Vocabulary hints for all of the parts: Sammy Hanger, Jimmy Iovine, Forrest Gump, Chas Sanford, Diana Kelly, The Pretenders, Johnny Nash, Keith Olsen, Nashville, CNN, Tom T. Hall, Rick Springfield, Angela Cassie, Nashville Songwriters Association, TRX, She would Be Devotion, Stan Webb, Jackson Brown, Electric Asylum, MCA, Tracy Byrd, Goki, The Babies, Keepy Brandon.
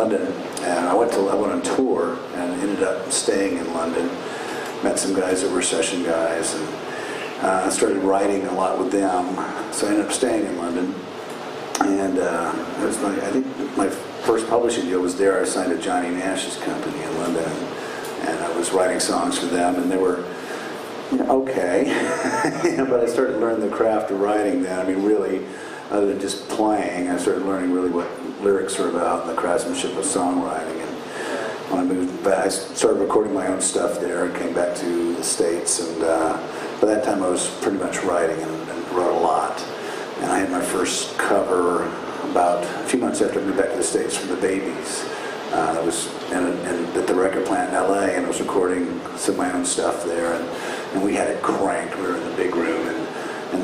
London, and I went on tour and ended up staying in London. Met some guys that were session guys, and I started writing a lot with them. So I ended up staying in London, and it was I think my first publishing deal was there. I signed to Johnny Nash's company in London, and I was writing songs for them, and they were okay. But I started learning the craft of writing then. I mean, really, other than just playing, I started learning really what lyrics are about and the craftsmanship of songwriting. And when I moved back, I started recording my own stuff there and came back to the States. And by that time, I was pretty much writing and wrote a lot. And I had my first cover about a few months after I moved back to the States from The Babies. I was at the record plant in LA, and I was recording some of my own stuff there. And we had it cranked. We were in the big room. And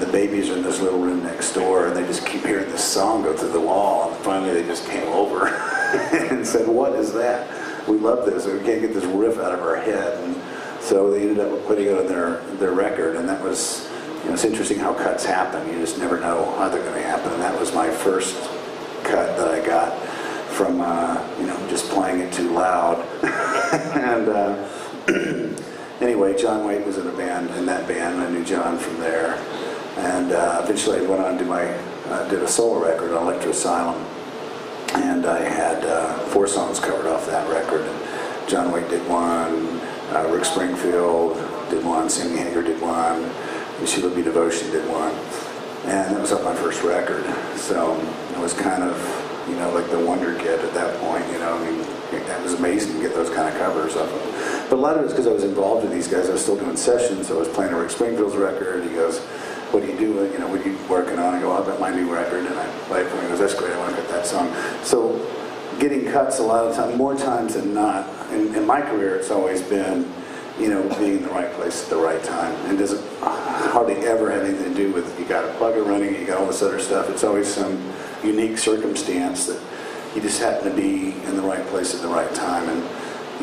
the Babies are in this little room next door, and they just keep hearing this song go through the wall, and finally they just came over and said, "What is that? We love this, we can't get this riff out of our head." And so they ended up putting it on their record, and that was, it's interesting how cuts happen. You just never know how they're going to happen, and that was my first cut that I got from, just playing it too loud. And anyway, John Waite was in a band, I knew John from there. And eventually I went on to did a solo record on Electric Asylum, and I had 4 songs covered off that record. And John Waite did one, Rick Springfield did one, Sammy Hanger did one, and She Would Be Devotion did one. And that was on my first record. So it was kind of, like the wonder kid at that point, I mean, it was amazing to get those kind of covers off of. But a lot of it was because I was involved with these guys. I was still doing sessions, so I was playing Rick Springfield's record. He goes, "What are you doing? What are you working on?" I go, "Oh, I've got my new record," and I play it for him. He goes, "That's great, I want to cut that song." So getting cuts a lot of times, more times than not, in my career, it's always been, being in the right place at the right time. It doesn't hardly ever have anything to do with you got a plugger running, you got all this other stuff. It's always some unique circumstance that you just happen to be in the right place at the right time. And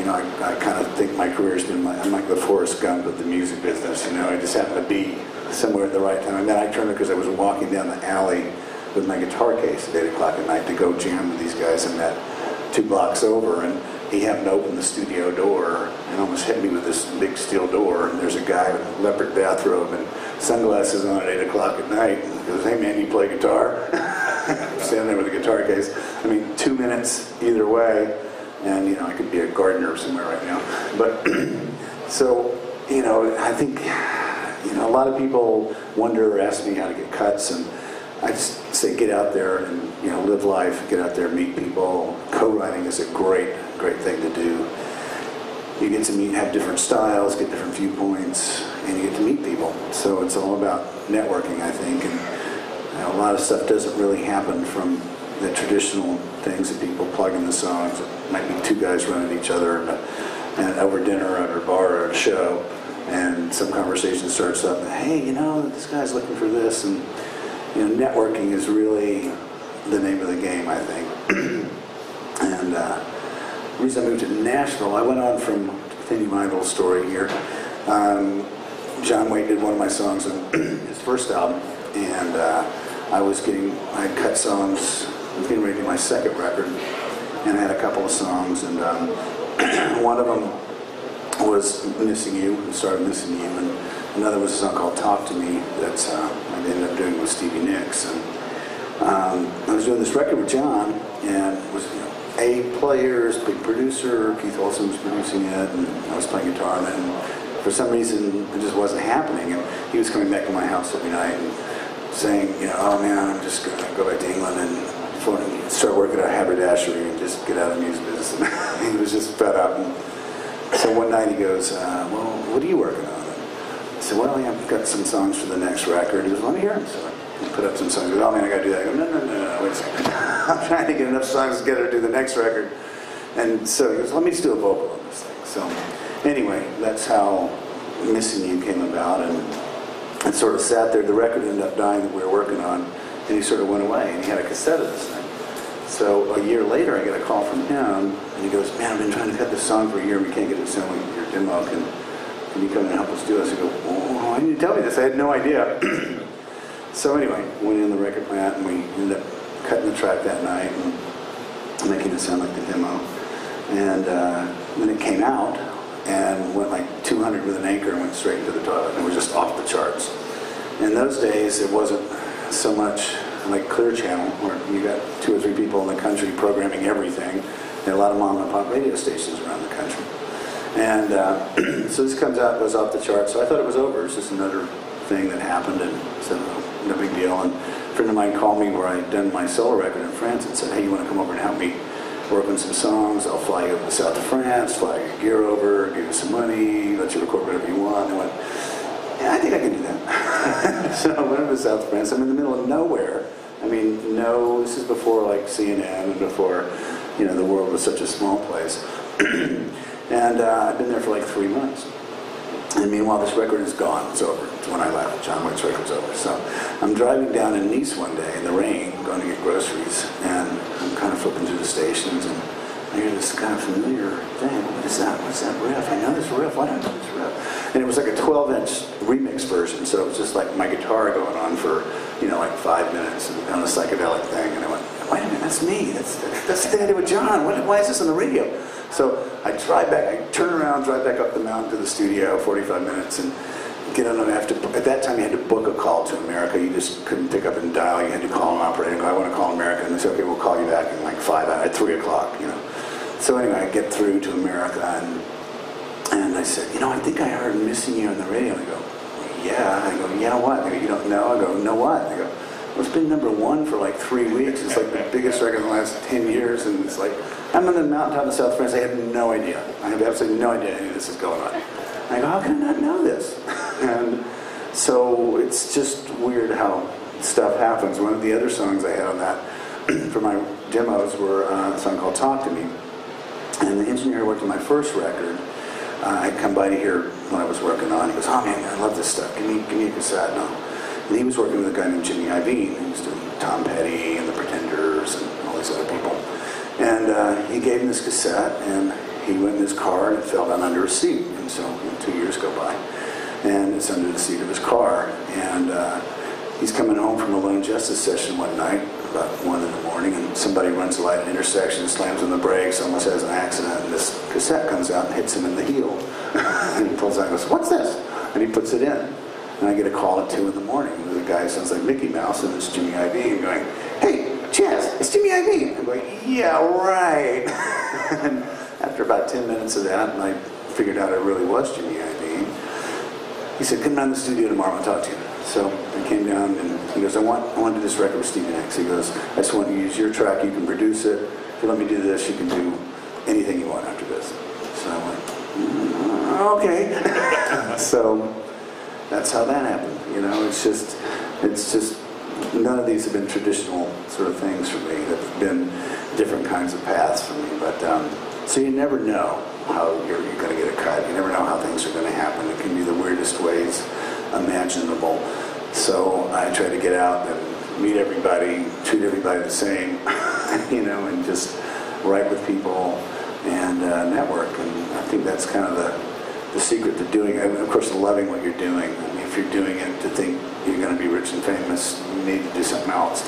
I kind of think my career's been like, I'm like the Forrest Gump of the music business. I just happen to be somewhere at the right time. And then I turned it because I was walking down the alley with my guitar case at 8 o'clock at night to go jam with these guys I met 2 blocks over, and he happened to open the studio door and almost hit me with this big steel door. And there's a guy with a leopard bathrobe and sunglasses on at 8 o'clock at night, and he goes, "Hey man, you play guitar?" Standing there with a guitar case. I mean, 2 minutes either way, and I could be a gardener somewhere right now. But so I think a lot of people wonder or ask me how to get cuts, and I just say get out there and live life, get out there, meet people. Co-writing is a great thing to do. You get to have different styles, get different viewpoints, and you get to meet people. So it's all about networking, I think. And a lot of stuff doesn't really happen from the traditional things that people plug in the songs. It might be 2 guys running at each other and over dinner at a bar or a show, and some conversation starts up, and, "Hey, this guy's looking for this." And networking is really the name of the game, I think. And the reason I moved to Nashville, I went on from, continue my little story here. John Waite did one of my songs on his first album, and I had cut songs, I was getting ready to do my second record, and I had a couple of songs, and one of them was Missing You, and started Missing You, and another was a song called Talk to Me that I ended up doing with Stevie Nicks. And I was doing this record with John, and it was A players, big producer, Keith Olsen was producing it, and I was playing guitar on it. And for some reason, it just wasn't happening. And he was coming back to my house every night and saying, "Oh man, I'm just going to go back to England and start working at a haberdashery and just get out of the music business." And he was just fed up. And so one night he goes, "Well, what are you working on?" I said, "Well, yeah, I've got some songs for the next record." He goes, "Let me hear them." So I put up some songs. He goes, "Oh man, I got to do that." I go, "No, wait a second. I'm trying to get enough songs together to do the next record." And so he goes, "Let me just do a vocal on this thing." So anyway, that's how Missing You came about. And it sort of sat there. The record ended up dying that we were working on, and he sort of went away, and he had a cassette of this thing. So a year later, I get a call from him, and he goes, "Man, I've been trying to cut this song for a year. We can't get it done. Your demo can you come and help us do this?" I go, "Oh, why didn't you tell me this? I had no idea." So anyway, went in the record plant, and we ended up cutting the track that night. And making it sound like the demo. And then it came out and went like 200 with an anchor and went straight to the toilet. And it was just off the charts. In those days, it wasn't so much like Clear Channel, where you got 2 or 3 people in the country programming everything. There are a lot of mom and pop radio stations around the country. And so this comes out, goes off the charts. So I thought it was over. It was just another thing that happened, and said, oh, no big deal. And a friend of mine called me where I'd done my solo record in France and said, hey, you want to come over and help me work on some songs? I'll fly you over to south of France, fly your gear over, give you some money, let you record whatever you want. And I went, yeah, I think I can do that. So I went over to south of France. I'm in the middle of nowhere. I mean, no, this is before like CNN and before, you know, the world was such a small place. And I've been there for like 3 months. And meanwhile, this record is gone. It's over. It's when I left. John Waite's record's over. So I'm driving down in Nice one day in the rain, going to get groceries, and I'm kind of flipping through the stations, and I hear this kind of familiar thing. What is that? What's that riff? I know this riff. Why don't I know this riff? And it was like a 12-inch remix version, so it was just like my guitar going on for, you know, like 5 minutes on a psychedelic thing. And I went, wait a minute, that's me. That's the thing I did with John. Why is this on the radio? So I drive back, I turn around, drive back up the mountain to the studio, 45 minutes, and get on. At that time, you had to book a call to America. You just couldn't pick up and dial. You had to call an operator and go, I want to call America. And they said, okay, we'll call you back in like 5 hours, at 3 o'clock, you know. So anyway, I get through to America, and I said, you know, I think I heard Missing You on the radio. And I go, well, yeah. And I go, yeah, what? They go, you don't know? I go, no what? And they go, well, it's been #1 for like 3 weeks. It's like the biggest record in the last 10 years, and it's like, I'm on the mountaintop of South France. I have no idea. I have absolutely no idea any of this is going on. And I go, how can I not know this? And so it's just weird how stuff happens. One of the other songs I had on that for my demos were a song called Talk to Me. And the engineer who worked on my first record, I'd come by to hear when I was working on. He goes, oh man, I love this stuff. Give me a cassette. And he was working with a guy named Jimmy Iovine, who was doing Tom Petty and The Pretenders and all these other people. And he gave him this cassette, and he went in his car, and it fell down under a seat. And so 2 years go by, and it's under the seat of his car. And he's coming home from a Lone Justice session one night, about 1 in the morning, and somebody runs the light at an intersection, slams on the brakes, almost has an accident, and this cassette comes out and hits him in the heel. And he pulls out and goes, what's this? And he puts it in. And I get a call at 2 in the morning. And the guy sounds like Mickey Mouse, and it's Jimmy Iovine going, hey, Chaz, it's Jimmy Iovine. I'm going, yeah, right. And after about 10 minutes of that, and I figured out it really was Jimmy Iovine, he said, come down to the studio tomorrow and talk to you. So I came down, and he goes, I want to do this record with Stevie Nicks. He goes, I just want to use your track. You can produce it. If you let me do this, you can do anything you want after this. So I went, okay. So that's how that happened, you know. It's just none of these have been traditional sort of things for me. They've been different kinds of paths for me. But so you never know how you're going to get a cut. You never know how things are going to happen. It can be the weirdest ways imaginable. So I try to get out and meet everybody, treat everybody the same, you know, and just write with people and network. And I think that's kind of the secret to doing it, and of course loving what you're doing. I mean, if you're doing it to think you're going to be rich and famous, you need to do something else,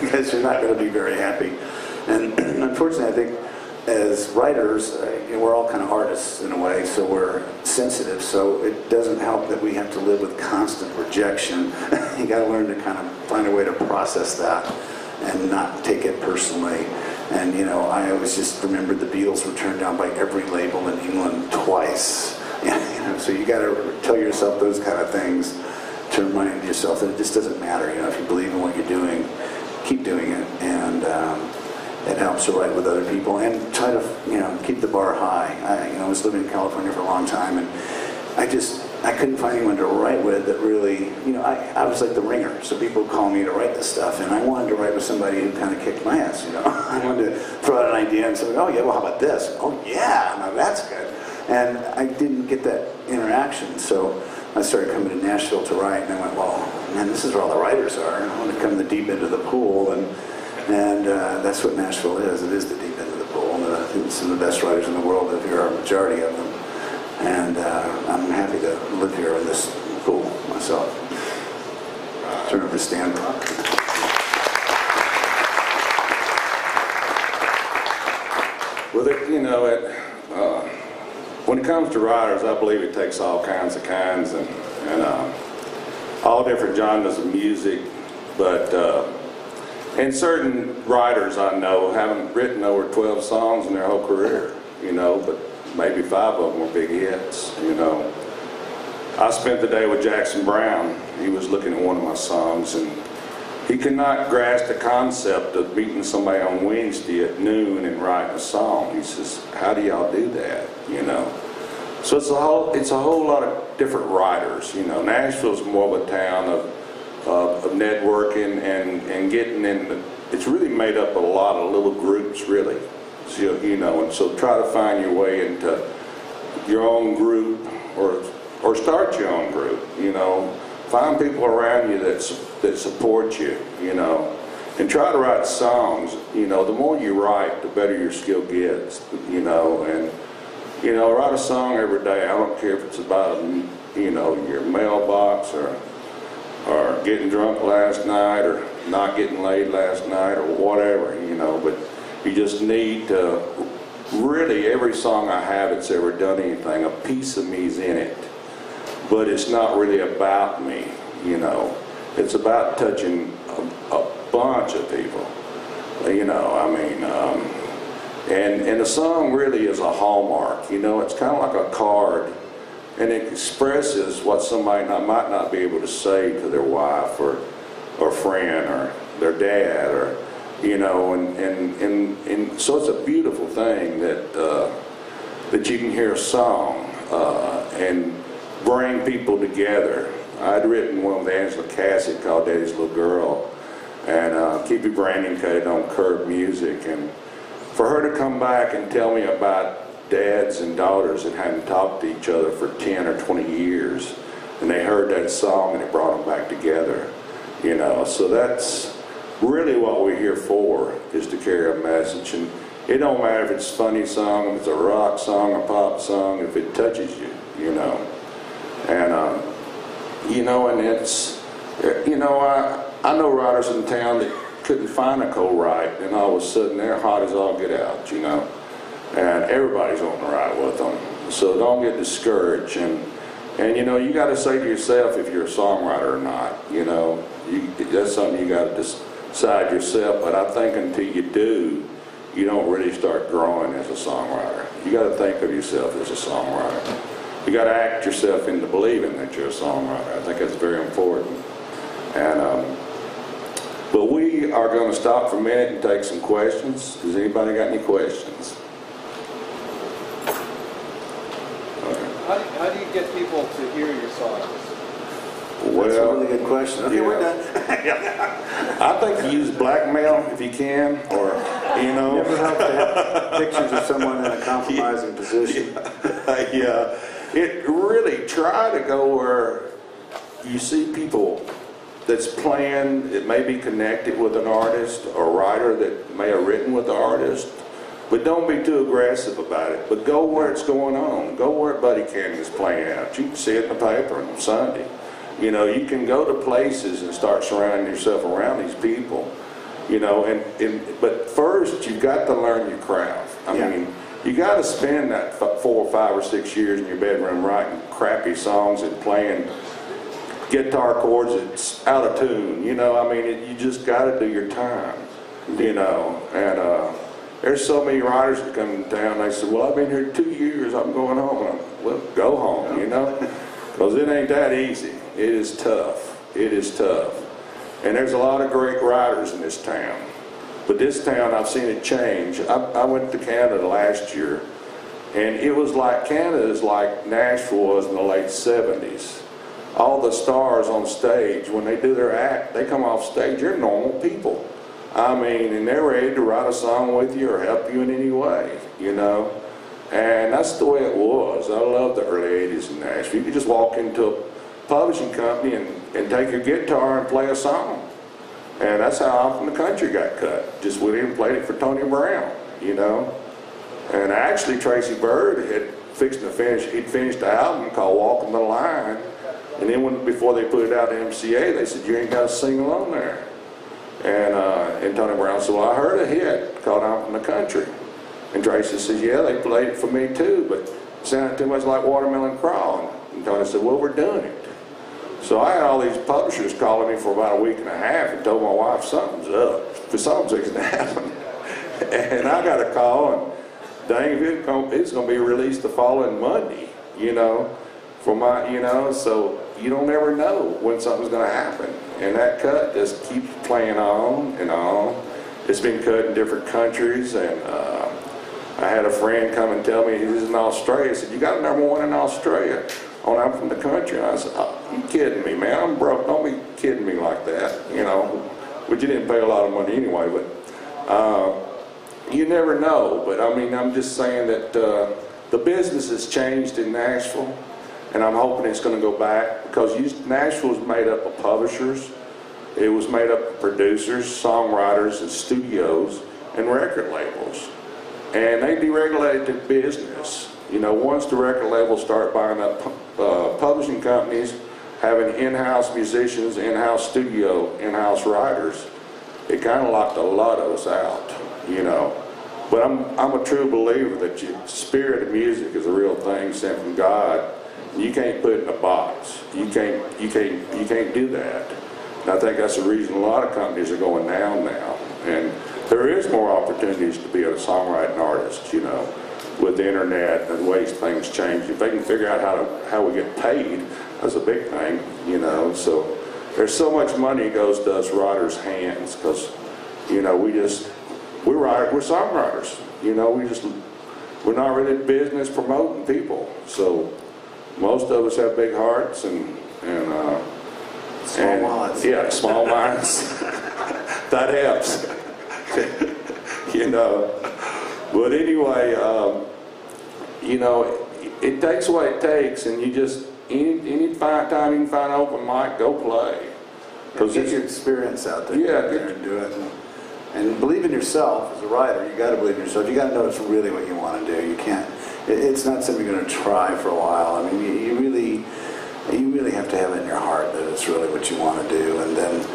because you're not going to be very happy. And unfortunately, I think as writers, you know, we're all kind of artists in a way, so we're sensitive, so it doesn't help that we have to live with constant rejection. You got to learn to kind of find a way to process that and not take it personally. And, you know, I always just remembered the Beatles were turned down by every label in England twice. And, you know, so you got to tell yourself those kind of things to remind yourself that it just doesn't matter. You know, if you believe in what you're doing, keep doing it. And it helps to write with other people and try to, you know, keep the bar high. I was living in California for a long time, and I couldn't find anyone to write with that really, you know, I was like the ringer, so people would call me to write this stuff, and I wanted to write with somebody who kind of kicked my ass, you know. I wanted to throw out an idea and say, oh yeah, well how about this? Oh yeah, now that's good. And I didn't get that interaction, so I started coming to Nashville to write, and I went, well, man, this is where all the writers are. I want to come the deep end of the pool, and that's what Nashville is. It is the deep end of the pool, and I think some of the best writers in the world, if you're a majority of them. And I'm happy to live here in this pool myself. Turn over to Stan. Well, you know, when it comes to writers, I believe it takes all kinds of kinds and all different genres of music, but and certain writers I know haven't written over 12 songs in their whole career, you know, but maybe 5 of them were big hits, you know. I spent the day with Jackson Brown. He was looking at one of my songs, and he could not grasp the concept of meeting somebody on Wednesday at noon and writing a song. He says, how do y'all do that, you know? So it's a whole lot of different writers, you know. Nashville's more of a town of networking and getting in the, it's really made up a lot of little groups, really. So, you know, and so try to find your way into your own group or start your own group, you know. Find people around you that support you, you know. And try to write songs, you know. The more you write, the better your skill gets, you know. And, you know, write a song every day. I don't care if it's about, you know, your mailbox or getting drunk last night or not getting laid last night or whatever, you know. But you just need to, really, every song I have that's ever done anything, a piece of me's in it. But it's not really about me, you know. It's about touching a bunch of people, you know, I mean. And the song really is a hallmark, you know. It's kind of like a card, and it expresses what somebody might not be able to say to their wife or friend or their dad or, you know, and so it's a beautiful thing that you can hear a song and bring people together. I'd written one with Angela Cassie called Daddy's Little Girl, and Keepy Brandon cut it on Curb Music, and for her to come back and tell me about dads and daughters that hadn't talked to each other for 10 or 20 years, and they heard that song and it brought them back together, you know. So that's really what we're here for, is to carry a message. And it don't matter if it's a funny song, if it's a rock song, a pop song, if it touches you, you know. And you know, and it's, you know, I know writers in town that couldn't find a co-write, and all of a sudden they're hot as all get out, you know. And everybody's wanting to write with them, so don't get discouraged. And you know, you got to say to yourself if you're a songwriter or not, you know. That's something you got to decide yourself. But I think until you do, you don't really start growing as a songwriter. You got to think of yourself as a songwriter. You got to act yourself into believing that you're a songwriter. I think that's very important. And but we are going to stop for a minute and take some questions. Has anybody got any questions? Okay. How do you get people to hear your songs? Well, that's a really good question. Okay, yeah. We're done. I think you use blackmail if you can, or, you know. Never help to have pictures of someone in a compromising position. Yeah. It really, try to go where you see people that's planned, it may be connected with an artist or writer that may have written with the artist, but don't be too aggressive about it. But go where it's going on. Go where Buddy Canyon is playing out. You can see it in the paper on Sunday. You know, you can go to places and start surrounding yourself around these people. You know, but first you've got to learn your craft. I mean, you got to spend that 4 or 5 or 6 years in your bedroom writing crappy songs and playing guitar chords that's out of tune, you know. I mean, you just got to do your time, you know. And there's so many writers that come to town, they say, well, I've been here 2 years, I'm going home. And I'm, well, go home, you know, because it ain't that easy. It is tough. It is tough. And there's a lot of great writers in this town, but this town, I've seen it change. I went to Canada last year, and it was like Canada is like Nashville was in the late 70s. All the stars on stage, when they do their act, they come off stage, you're normal people. I mean, and they're ready to write a song with you or help you in any way, you know. And that's the way it was. I love the early 80s in Nashville. You could just walk into a publishing company and take your guitar and play a song. And that's how Out in the Country got cut. Just went in and played it for Tony Brown, you know. And actually, Tracy Byrd had finished the album called Walking the Line. And then before they put it out to MCA, they said, you ain't got a single on there. And Tony Brown said, well, I heard a hit called Out in the Country. And Tracy says, yeah, they played it for me too, but it sounded too much like Watermelon Crawling. And Tony said, well, we're doing it. So I had all these publishers calling me for about a week and a half and told my wife something's up, because something's fixing to happen. And I got a call, and dang, it's going to be released the following Monday, you know, for my, you know, so you don't ever know when something's going to happen. And that cut just keeps playing on and on. It's been cut in different countries, and I had a friend come and tell me he was in Australia. I said, you got a #1 in Australia? Oh, and I'm from the country. And I said, oh, you kidding me, man? I'm broke. Don't be kidding me like that, you know. But you didn't pay a lot of money anyway, but you never know. But I mean, I'm just saying that the business has changed in Nashville, and I'm hoping it's going to go back, because Nashville is made up of publishers. It was made up of producers, songwriters, and studios, and record labels. And they deregulated the business. You know, once the record labels start buying up publishing companies, having in-house musicians, in-house studio, in-house writers, it kind of locked a lot of us out, you know. But I'm a true believer that the spirit of music is a real thing sent from God. You can't put it in a box. You can't do that. And I think that's the reason a lot of companies are going down now. And there is more opportunities to be a songwriting artist, you know, with the internet and the way things change. If they can figure out how we get paid, that's a big thing, you know. So there's so much money goes to us writers' hands, because, you know, we're songwriters. You know, we're not really in business promoting people. So most of us have big hearts and small minds. Yeah, small minds. That helps. You know. But anyway, you know, it takes what it takes, and you just, any time you can find an open mic, go play. Because get your experience out there. Yeah, get there and do it. And believe in yourself as a writer. You got to believe in yourself. You got to know it's really what you want to do. You can't. It's not something you're going to try for a while. I mean, you really have to have it in your heart that it's really what you want to do, and then,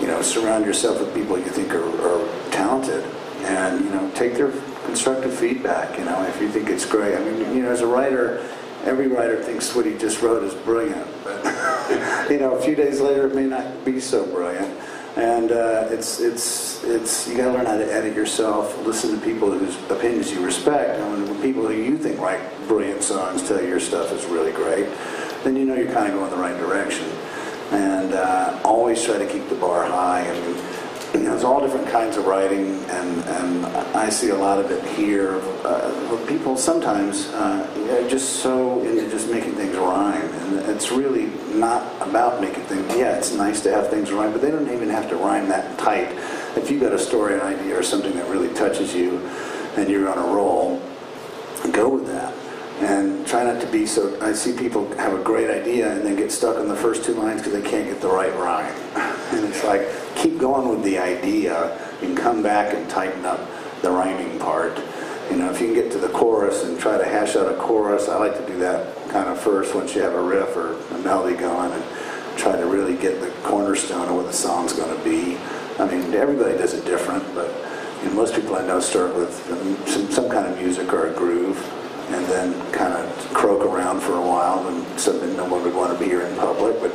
you know, surround yourself with people you think are talented, and, you know, take their constructive feedback, you know, if you think it's great. I mean, you know, as a writer, every writer thinks what he just wrote is brilliant, but, you know, a few days later it may not be so brilliant, and you got to learn how to edit yourself, listen to people whose opinions you respect, and when people who you think write brilliant songs tell you your stuff is really great, then you know you're kind of going the right direction. And always try to keep the bar high. I mean, you know, there's all different kinds of writing, and I see a lot of it here. People sometimes are just so into just making things rhyme, and it's really not about making things. Yeah, it's nice to have things rhyme, but they don't even have to rhyme that tight. If you've got a story, an idea, or something that really touches you, and you're on a roll, go with that. And try not to be so. I see people have a great idea and then get stuck on the first two lines because they can't get the right rhyme. And it's like, keep going with the idea and come back and tighten up the rhyming part. You know, if you can get to the chorus and try to hash out a chorus, I like to do that kind of first once you have a riff or a melody going, and try to really get the cornerstone of what the song's going to be. I mean, everybody does it different, but you know, most people I know start with some kind of music or a groove, and then kind of croak around for a while, and something no one would want to be here in public, but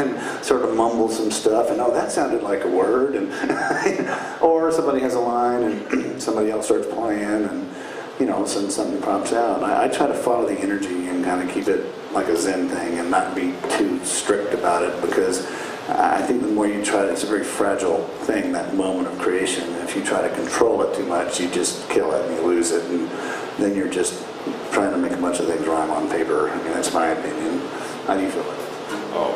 and sort of mumble some stuff, and oh, that sounded like a word, and or somebody has a line, and somebody else starts playing, and you know, something pops out. I try to follow the energy and kind of keep it like a Zen thing, and not be too strict about it, because I think the more you try to, it's a very fragile thing, that moment of creation. If you try to control it too much, you just kill it and you lose it, and then you're just trying to make a bunch of things rhyme on paper. I mean, that's my opinion. How do you feel about it? Oh,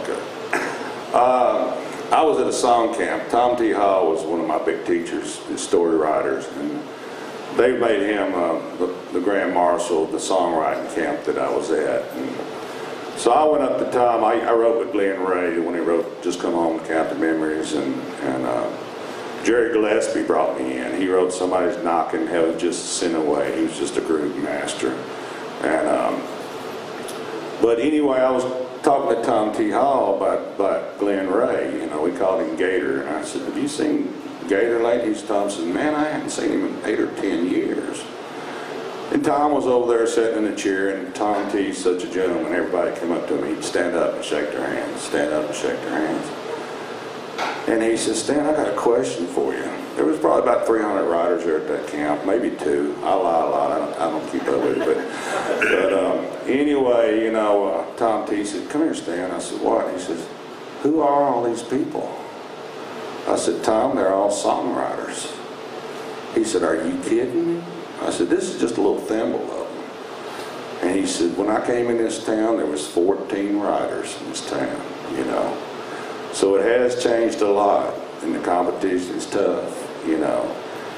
okay. I was at a song camp. Tom T. Hall was one of my big teachers, his story writers, and they made him the Grand Marshal of the songwriting camp that I was at. And so I went up to Tom. I wrote with Glenn Ray when he wrote Just Come Home to Captain Memories, and Jerry Gillespie brought me in. He wrote Somebody's Knocking, Heaven Just a Sin Away. He was just a groove master. And but anyway, I was talking to Tom T. Hall about Glenn Ray. You know, we called him Gator. And I said, have you seen Gator lately? Tom said, man, I haven't seen him in 8 or 10 years. And Tom was over there sitting in a chair, and Tom T. is such a gentleman. Everybody come up to him, he'd stand up and shake their hands, stand up and shake their hands. And he says, "Stan, I got a question for you." There was probably about 300 riders there at that camp, maybe two. I lie a lot, I don't keep up with it. But anyway, you know, Tom T. said, "Come here, Stan." I said, "What?" He says, "Who are all these people?" I said, "Tom, they're all songwriters." He said, "Are you kidding me?" I said, "This is just a little thimble of them." And he said, "When I came in this town, there was 14 riders in this town, you know." So it has changed a lot, and the competition is tough. You know,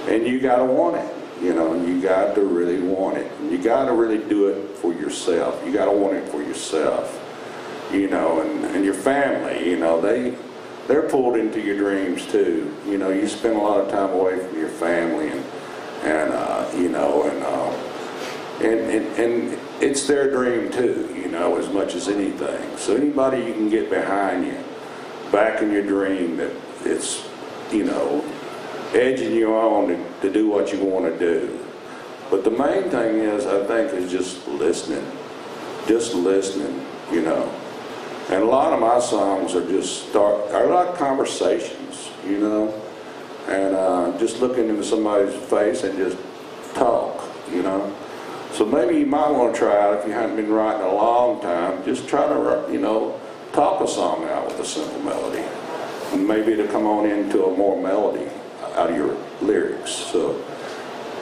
and you gotta want it, you know, and you gotta really want it. You gotta really do it for yourself. You gotta want it for yourself, you know, and your family, you know, they're pulled into your dreams too. You know, you spend a lot of time away from your family and it's their dream too, you know, as much as anything. So anybody you can get behind you, back in your dream that it's, you know, edging you on to do what you want to do. But the main thing is, I think, is just listening, you know. And a lot of my songs are are like conversations, you know, and just looking into somebody's face and just talk, you know. So maybe you might want to try it if you haven't been writing a long time. Just try to, you know, talk a song out with a simple melody, and maybe it'll come on into a more melody out of your lyrics. So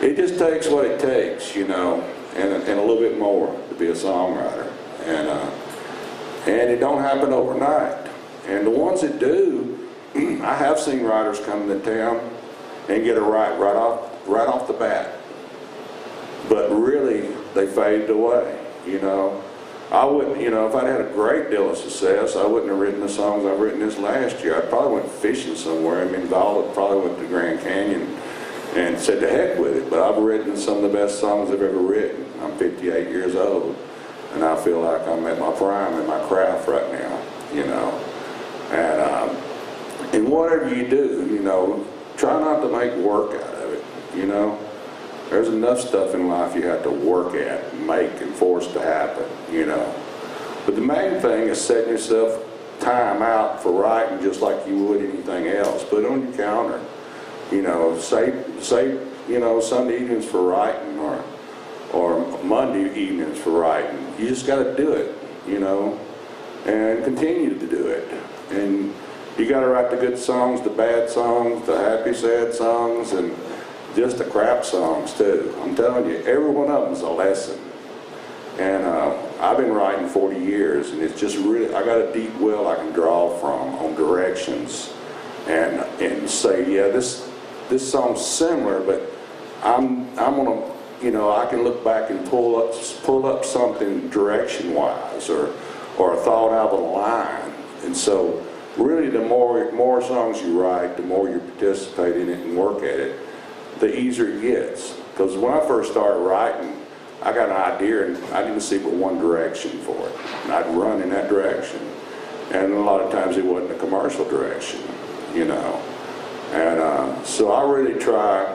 it just takes what it takes, you know, and a little bit more to be a songwriter. And it don't happen overnight. And the ones that do, I have seen writers come to town and get a right off the bat. But really, they faded away, you know. I wouldn't, you know, if I'd had a great deal of success, I wouldn't have written the songs I've written this last year. I probably went fishing somewhere. I mean, probably went to Grand Canyon and said to heck with it. But I've written some of the best songs I've ever written. I'm 58 years old, and I feel like I'm at my prime in my craft right now, you know. And whatever you do, you know, try not to make work out of it, you know. There's enough stuff in life you have to work at, make, and force to happen, you know. But the main thing is setting yourself time out for writing just like you would anything else. Put it on your calendar, you know. Save, you know, Sunday evenings for writing or Monday evenings for writing. You just got to do it, you know, and continue to do it. And you got to write the good songs, the bad songs, the happy, sad songs, and just the crap songs too. I'm telling you, every one of them's a lesson. And I've been writing 40 years, and it's just really, I got a deep well I can draw from on directions and say, yeah, this song's similar, but I'm gonna, you know, I can look back and pull up something direction-wise or a thought out of a line. And so really, the more songs you write, the more you participate in it and work at it, the easier it gets. Because when I first started writing, I got an idea and I didn't see but one direction for it. And I'd run in that direction. And a lot of times it wasn't a commercial direction, you know. And so I really try,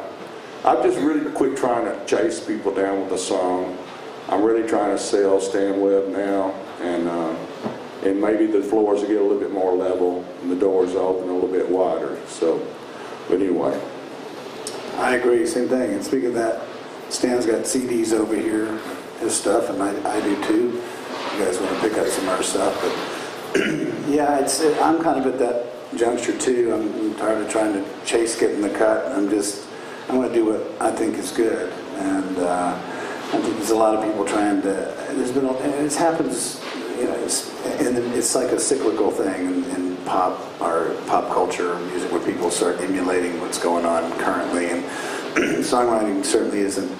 I've just really quit trying to chase people down with a song. I'm really trying to sell Stan Webb now. And maybe the floors will get a little bit more level and the doors open a little bit wider. So, but anyway. I agree, same thing. And speaking of that, Stan's got CDs over here, his stuff, and I do too. You guys want to pick up some of our stuff, but yeah, I'm kind of at that juncture too. I'm tired of trying to chase getting the cut. I want to do what I think is good, and I think there's a lot of people trying to. It happens, you know, it's like a cyclical thing in pop culture or music, where people start emulating what's going on currently, and songwriting certainly isn't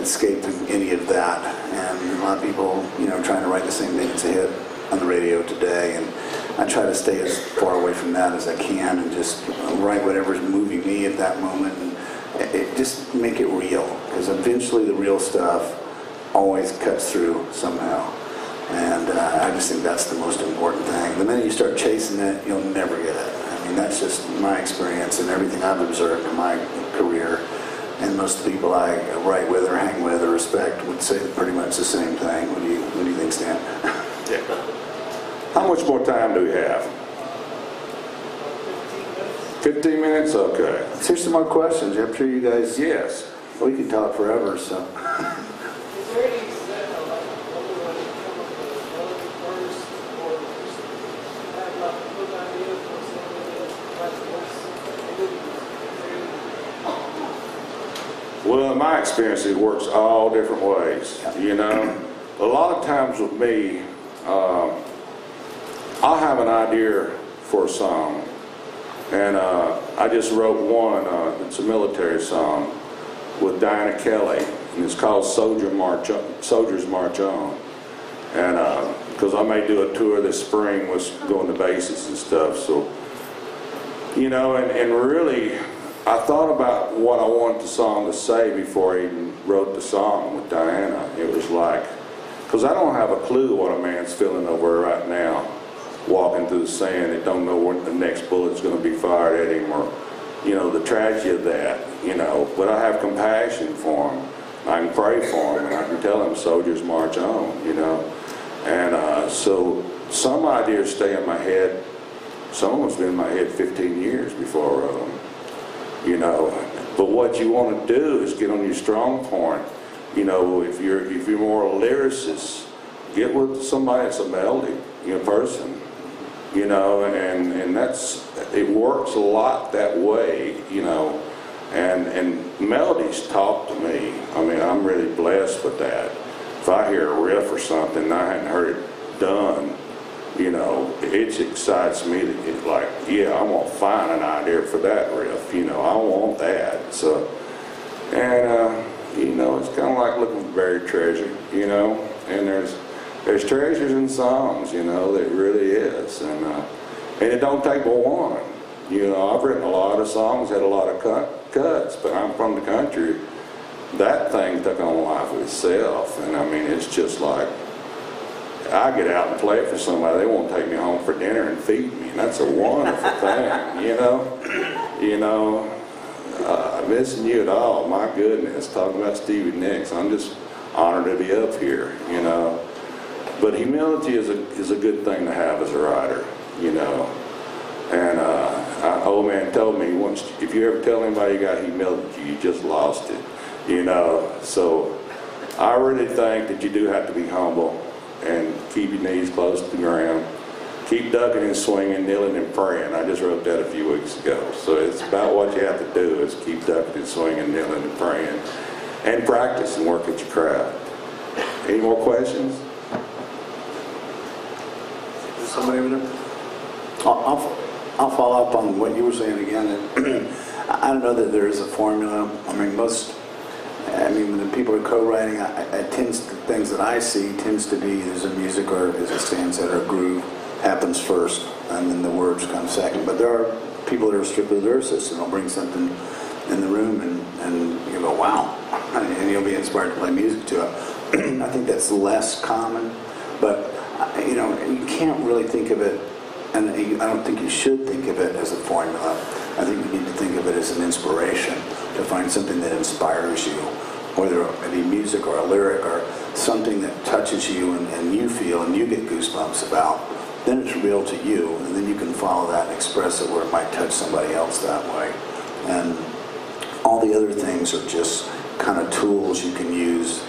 escaping any of that. And a lot of people, you know, trying to write the same thing that's a hit on the radio today, and I try to stay as far away from that as I can and just write whatever's moving me at that moment, and just make it real, because eventually the real stuff always cuts through somehow. And I just think that's the most important thing. The minute you start chasing it, you'll never get it. I mean, that's just my experience and everything I've observed in my career. And most of the people I write with or hang with or respect, would say pretty much the same thing. What do you think, Stan? Yeah. How much more time do we have? 15 minutes? Okay. Let's hear some more questions. I'm sure you guys... Yes. We can talk forever, so... Well, in my experience, it works all different ways, you know. A lot of times with me, I'll have an idea for a song, and I just wrote one, it's a military song, with Diana Kelly, and it's called Soldiers March On, and because I may do a tour this spring with going to bases and stuff, so, you know, and really, I thought about what I wanted the song to say before I even wrote the song with Diana. It was like, because I don't have a clue what a man's feeling over right now, walking through the sand and don't know when the next bullet's going to be fired at him, or, you know, the tragedy of that, you know. But I have compassion for him. I can pray for him, and I can tell him, soldiers march on, you know. And so some ideas stay in my head. Some of them's been in my head 15 years before I wrote them. You know, but what you want to do is get on your strong point. You know, if you're more a lyricist, get with somebody that's a melody, you know, person. You know, and that's, it works a lot that way. You know, and melodies talk to me. I mean, I'm really blessed with that. If I hear a riff or something and I hadn't heard it done, you know, it excites me to get like, yeah, I'm going to find an idea for that riff, you know, I want that. So, and, you know, it's kind of like looking for buried treasure, you know, and there's treasures in songs, you know, there really is. And it don't take but one. You know, I've written a lot of songs, had a lot of cuts, but I'm from the country. That thing took on life of itself, and I mean, it's just like, I get out and play it for somebody, they won't take me home for dinner and feed me, and that's a wonderful thing, you know? You know, missing you at all, my goodness, talking about Stevie Nicks, I'm just honored to be up here, you know? But humility is a good thing to have as a writer, you know? And an old man told me once, if you ever tell anybody you got humility, you just lost it, you know? So I really think that you do have to be humble, and keep your knees close to the ground. Keep ducking and swinging, kneeling and praying. I just wrote that a few weeks ago. So it's about what you have to do is keep ducking and swinging, kneeling and praying. And practice and work at your craft. Any more questions? Is somebody over there? I'll follow up on what you were saying again. I don't know that there is a formula. I mean, when the people are co-writing, things that I see tends to be there's a music or, as it stands, that a groove happens first, and then the words come second. But there are people that are strictly lyricists, and they'll bring something in the room, and you go, wow, and you'll be inspired to play music to it. I think that's less common, but you know, you can't really think of it, and I don't think you should think of it as a formula. I think you need to think of it as an inspiration, to find something that inspires you, whether it be music or a lyric or something that touches you and you feel and you get goosebumps about. Then it's real to you, and then you can follow that and express it where it might touch somebody else that way. And all the other things are just kind of tools you can use,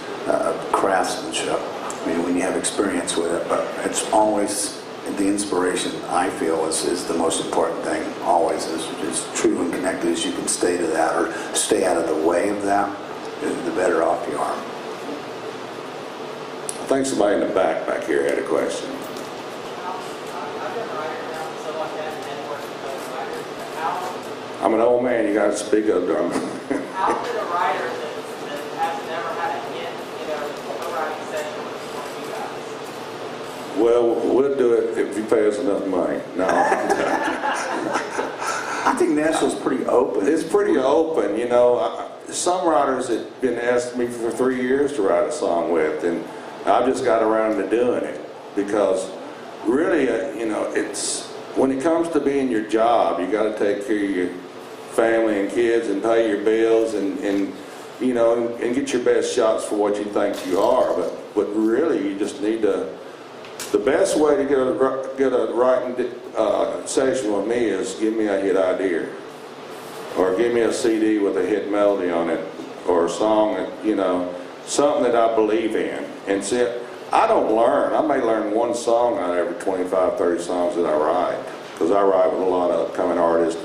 craftsmanship. I mean, when you have experience with it, but it's always... the inspiration, I feel, is the most important thing, always, is true and connected as you can stay to that or stay out of the way of that, the better off you are. I think somebody in the back here had a question. I'm an old man, you gotta speak up, darling. How did a writer that has never had a hit, you know, a writing session with you guys? Well, we'll do it if you pay us enough money. No. I think Nashville's pretty open. It's pretty open, you know. Some writers have been asking me for 3 years to write a song with, and I've just got around to doing it. Because really, you know, it's when it comes to being your job, you got to take care of your family and kids and pay your bills and you know, and get your best shots for what you think you are. But really, you just need to. The best way to get a writing session with me is give me a hit idea, or give me a CD with a hit melody on it, or a song that, you know, something that I believe in. And see, I don't learn. I may learn one song out of every 25, 30 songs that I write, because I write with a lot of upcoming artists,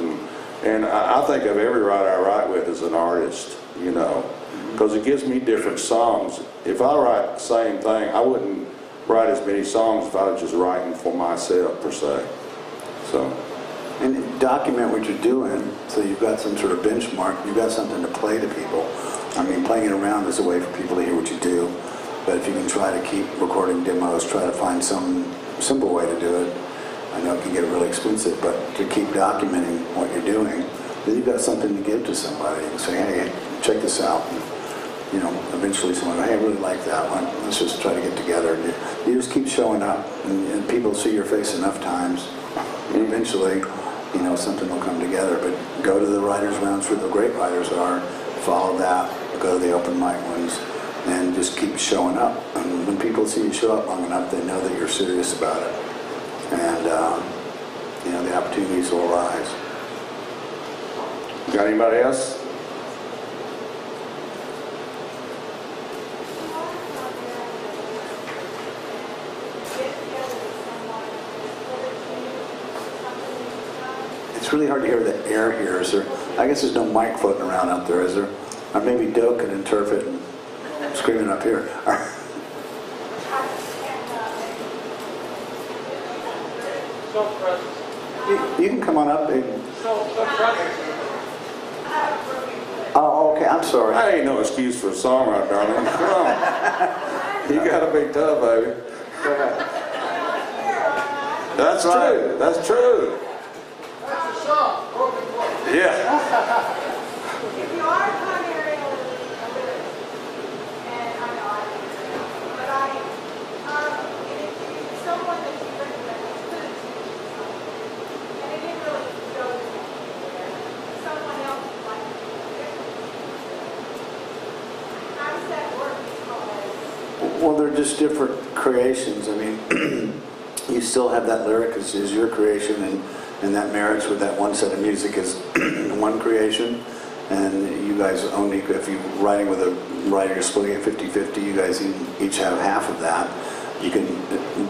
and I think of every writer I write with as an artist, you know, because it gives me different songs. If I write the same thing, I wouldn't write as many songs if I was just writing for myself, per se. So. And document what you're doing, so you've got some sort of benchmark, you've got something to play to people. I mean, playing it around is a way for people to hear what you do, but if you can try to keep recording demos, try to find some simple way to do it. I know it can get really expensive, but to keep documenting what you're doing, then you've got something to give to somebody and say, hey, check this out. And, you know, eventually someone, hey, I really like that one, let's just try to get together. And you just keep showing up, and people see your face enough times, and eventually, you know, something will come together. But go to the writers' rounds where the great writers are, follow that, go to the open mic ones, and just keep showing up. And when people see you show up long enough, they know that you're serious about it. And, you know, the opportunities will arise. Got anybody else? It's really hard to hear the air here. Is there, I guess there's no mic floating around out there, is there? Or maybe Doe can interpret and screaming up here. You can come on up. And... Oh, okay, I'm sorry. That ain't no excuse for a songwriter, darling. Come on. You gotta be tough, baby. Go ahead. That's right. That's true. Yeah. If you are coming here, I'm going to, and I'm not, but if someone that you recommend could have teaching something, and it didn't really go to someone else who liked it, how does that work as far as? Well, they're just different creations. I mean, you still have that lyric as your creation, and that marriage with that one set of music is one creation, and you guys own it. If you're writing with a writer, you're splitting it 50-50, you guys each have half of that. You can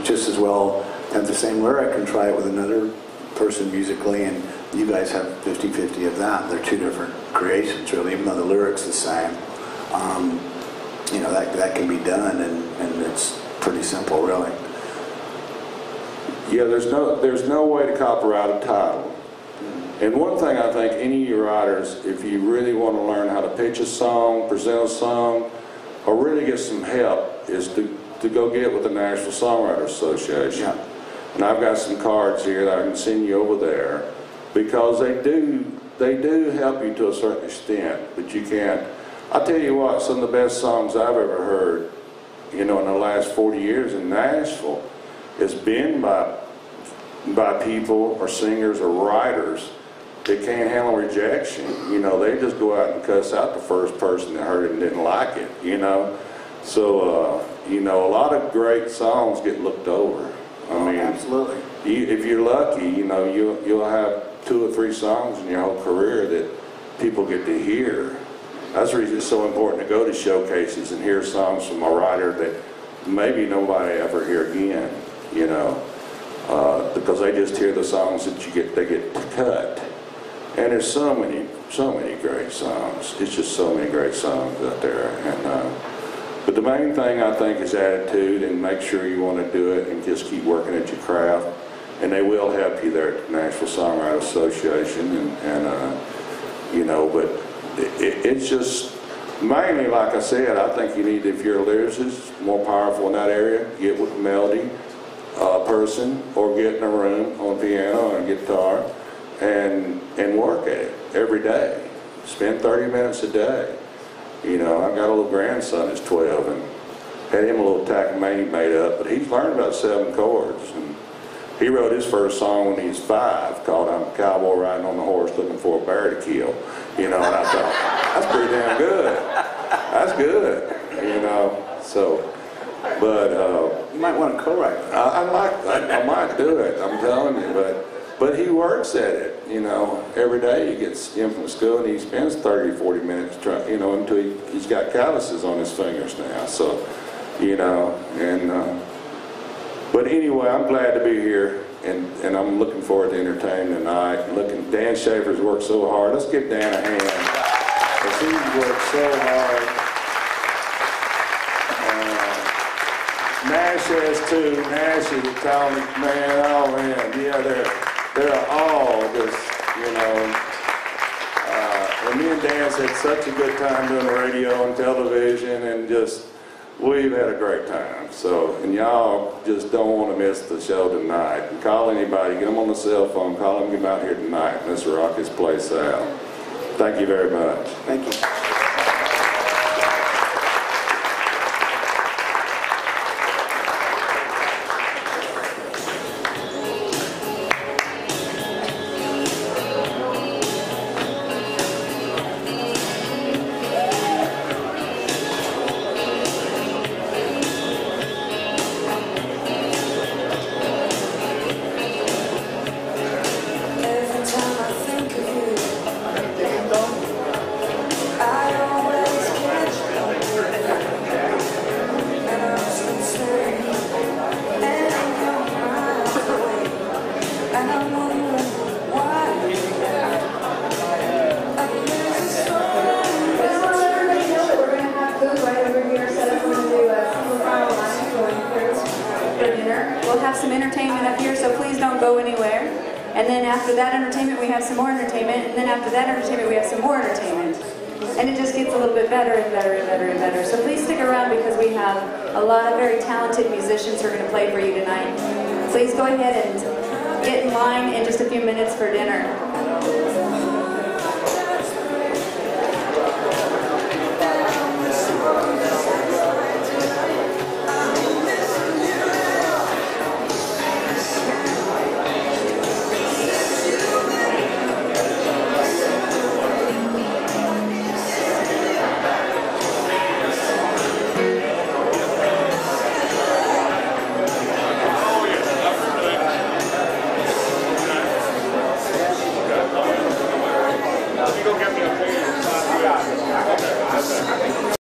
just as well have the same lyric and try it with another person musically, and you guys have 50-50 of that. They're two different creations, really, even though the lyric's the same. You know, that can be done, and it's pretty simple, really. Yeah, there's no way to copyright a title. And one thing I think any of you writers, if you really want to learn how to pitch a song, present a song, or really get some help, is to go get with the National Songwriters Association. Yeah. And I've got some cards here that I can send you over there, because they do help you to a certain extent, but you can't. I tell you what, some of the best songs I've ever heard, you know, in the last 40 years in Nashville, it's been by people or singers or writers that can't handle rejection. You know, they just go out and cuss out the first person that heard it and didn't like it, you know. So, you know, a lot of great songs get looked over. I mean, absolutely. If you're lucky, you know, you'll have 2 or 3 songs in your whole career that people get to hear. That's the reason it's so important to go to showcases and hear songs from a writer that maybe nobody ever hear again. You know, because they just hear the songs that they get cut. And there's so many great songs. It's just so many great songs out there. And but the main thing, I think, is attitude, and make sure you want to do it and just keep working at your craft. And they will help you there at the Nashville Songwriters Association. And you know, but it's just mainly, like I said, I think you need, if you're a lyricist, more powerful in that area, get with melody. Person, or get in a room on piano or guitar and work at it every day. Spend 30 minutes a day. You know, I've got a little grandson that's 12 and had him a little tachymaney made up, but he's learned about 7 chords. And he wrote his first song when he was 5 called I'm a Cowboy Riding on the Horse Looking for a Bear to Kill. You know, and I thought, that's pretty damn good. That's good, you know. So, but you might want to co-write. I might do it. I'm telling you, but he works at it. You know, every day he gets in from school and he spends 30, 40 minutes trying. You know, until he's got calluses on his fingers now. So, you know, and but anyway, I'm glad to be here. And I'm looking forward to entertaining tonight. Dan Schaefer's worked so hard. Let's give Dan a hand. He's worked so hard. Nash has too. Nash is a talented man. Oh man, yeah, they're all just, you know. And me and Dan's had such a good time doing radio and television and just. We've had a great time, so, and y'all just don't want to miss the show tonight. And call anybody, get them on the cell phone, call them, get them out here tonight. Let's rock his place out. Thank you very much. Thank you. Go ahead and get in line in just a few minutes for dinner.